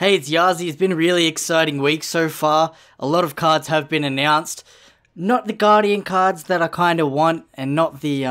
Hey, it's Yazi. It's been a really exciting week so far. A lot of cards have been announced. Not the Guardian cards that I kind of want, and not the,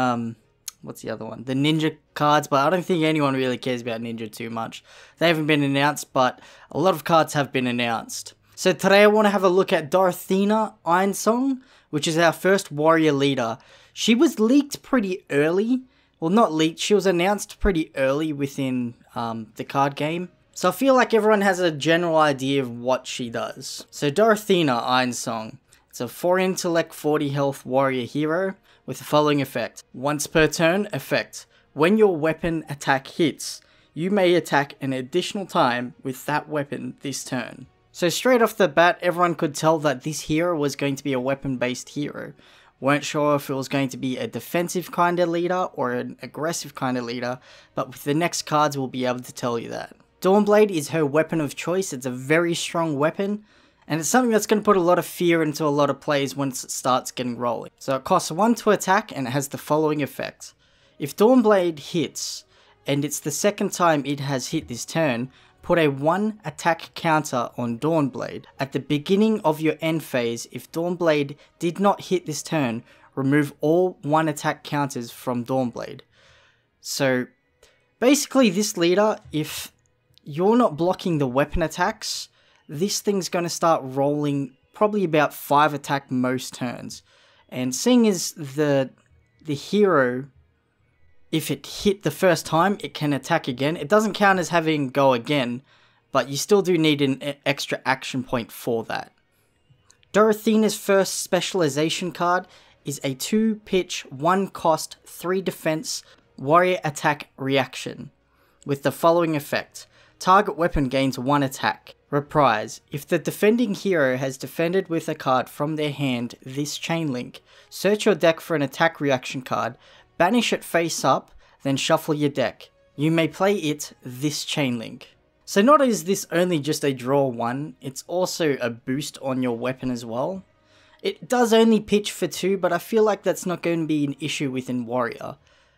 what's the other one? The Ninja cards, but I don't think anyone really cares about Ninja too much. They haven't been announced, but a lot of cards have been announced. So today I want to have a look at Dorinthea Ironsong, which is our first warrior leader. She was leaked pretty early. Well, not leaked, she was announced pretty early within the card game. So I feel like everyone has a general idea of what she does. So Dorinthea Ironsong. It's a 4 intellect 40 health warrior hero with the following effect. Once per turn, effect. When your weapon attack hits, you may attack an additional time with that weapon this turn. So straight off the bat, everyone could tell that this hero was going to be a weapon-based hero. Weren't sure if it was going to be a defensive kind of leader or an aggressive kind of leader, but with the next cards we'll be able to tell you that. Dawnblade is her weapon of choice. It's a very strong weapon, and it's something that's going to put a lot of fear into a lot of players once it starts getting rolling. So it costs 1 to attack and it has the following effect. If Dawnblade hits, and it's the second time it has hit this turn, put a 1 attack counter on Dawnblade. At the beginning of your end phase, if Dawnblade did not hit this turn, remove all 1 attack counters from Dawnblade. So basically this leader, if you're not blocking the weapon attacks, this thing's going to start rolling probably about 5 attack most turns. And seeing as the hero, if it hit the first time, it can attack again. It doesn't count as having go again, but you still do need an extra action point for that. Dorinthea's first specialization card is a 2-pitch, 1-cost, 3-defense, warrior attack reaction with the following effect. Target weapon gains 1 attack. Reprise. If the defending hero has defended with a card from their hand this chain link, search your deck for an attack reaction card, banish it face up, then shuffle your deck. You may play it this chain link. So not is this only just a draw 1, it's also a boost on your weapon as well. It does only pitch for 2, but I feel like that's not going to be an issue within Warrior,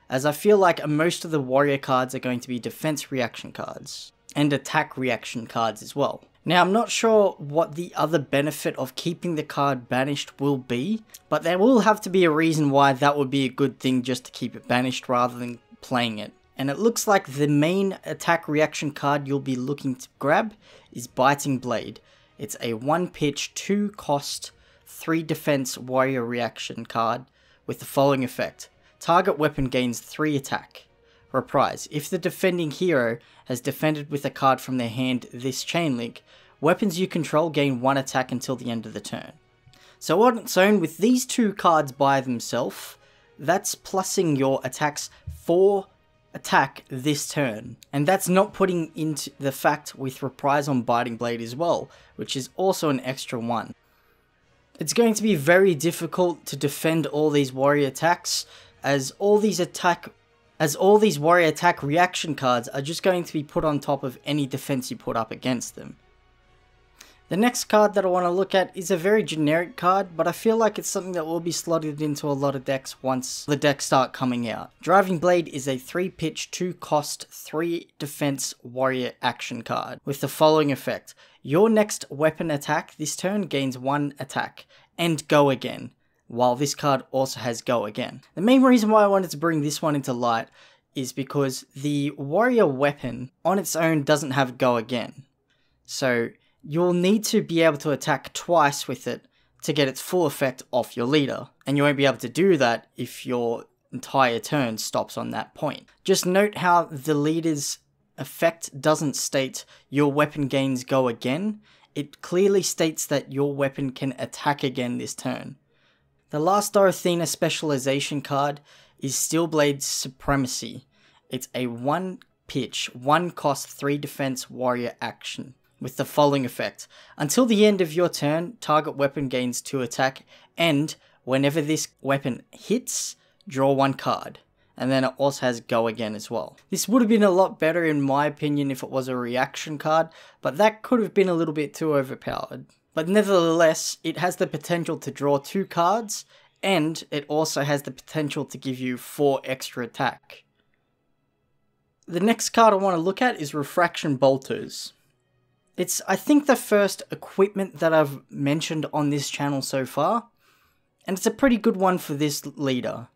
as I feel like most of the Warrior cards are going to be defense reaction cards and attack reaction cards as well. Now, I'm not sure what the other benefit of keeping the card banished will be, but there will have to be a reason why that would be a good thing just to keep it banished rather than playing it. And it looks like the main attack reaction card you'll be looking to grab is Biting Blade. It's a 1-pitch, 2-cost, 3-defense warrior reaction card with the following effect. Target weapon gains 3 attack. Reprise. If the defending hero has defended with a card from their hand this chain link, weapons you control gain 1 attack until the end of the turn. So on its own, with these 2 cards by themselves, that's plussing your attacks 4 attack this turn. And that's not putting into the fact with Reprise on Biting Blade as well, which is also an extra 1. It's going to be very difficult to defend all these warrior attacks, as all these warrior attack reaction cards are just going to be put on top of any defense you put up against them. The next card that I want to look at is a very generic card, but I feel like it's something that will be slotted into a lot of decks once the decks start coming out. Driving Blade is a 3-pitch, 2-cost, 3-defense warrior action card with the following effect. Your next weapon attack this turn gains 1 attack and go again, while this card also has go again. The main reason why I wanted to bring this one into light is because the warrior weapon on its own doesn't have go again. So you'll need to be able to attack twice with it to get its full effect off your leader. And you won't be able to do that if your entire turn stops on that point. Just note how the leader's effect doesn't state your weapon gains go again. It clearly states that your weapon can attack again this turn. The last Dorinthea specialization card is Steelblade Supremacy. It's a 1-pitch, 1-cost, 3-defense warrior action with the following effect. Until the end of your turn, target weapon gains 2 attack, and whenever this weapon hits, draw 1 card. And then it also has go again as well. This would have been a lot better in my opinion if it was a reaction card, but that could have been a little bit too overpowered. But nevertheless, it has the potential to draw 2 cards, and it also has the potential to give you 4 extra attack. The next card I want to look at is Refraction Bolters. It's, I think, the first equipment that I've mentioned on this channel so far, and it's a pretty good one for this leader.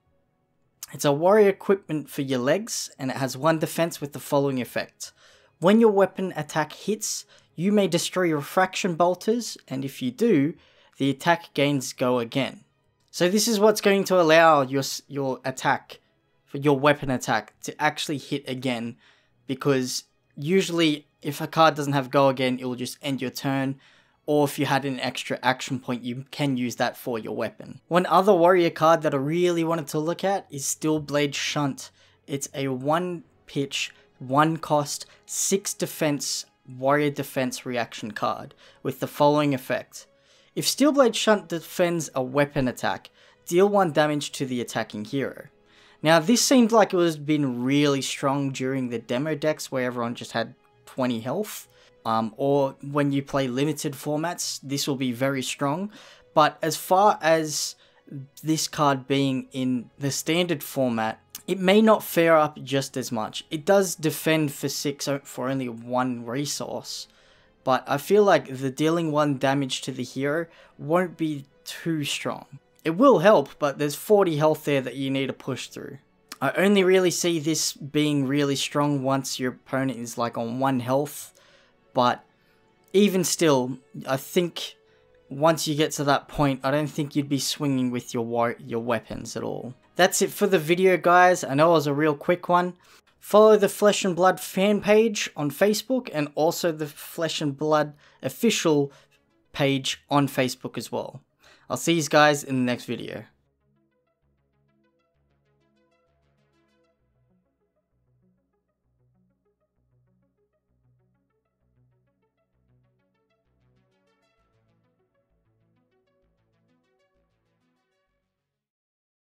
It's a warrior equipment for your legs, and it has one defense with the following effect. When your weapon attack hits, you may destroy Refraction Bolters, and if you do, the attack gains go again. So this is what's going to allow your attack, for your weapon attack, to actually hit again, because usually if a card doesn't have go again, it will just end your turn, or if you had an extra action point, you can use that for your weapon. One other warrior card that I really wanted to look at is Steelblade Shunt. It's a 1-pitch, 1-cost, 6 defense, warrior defense reaction card with the following effect. If Steelblade Shunt defends a weapon attack, deal 1 damage to the attacking hero. Now this seemed like it was been really strong during the demo decks where everyone just had 20 health. Or when you play limited formats, this will be very strong. But as far as this card being in the standard format, it may not fare up just as much. It does defend for 6 for only 1 resource, but I feel like the dealing 1 damage to the hero won't be too strong. It will help, but there's 40 health there that you need to push through. I only really see this being really strong once your opponent is like on 1 health, but even still, I think once you get to that point, I don't think you'd be swinging with your weapons at all. That's it for the video, guys. I know it was a real quick one. Follow the Flesh and Blood fan page on Facebook, and also the Flesh and Blood official page on Facebook as well. I'll see you guys in the next video.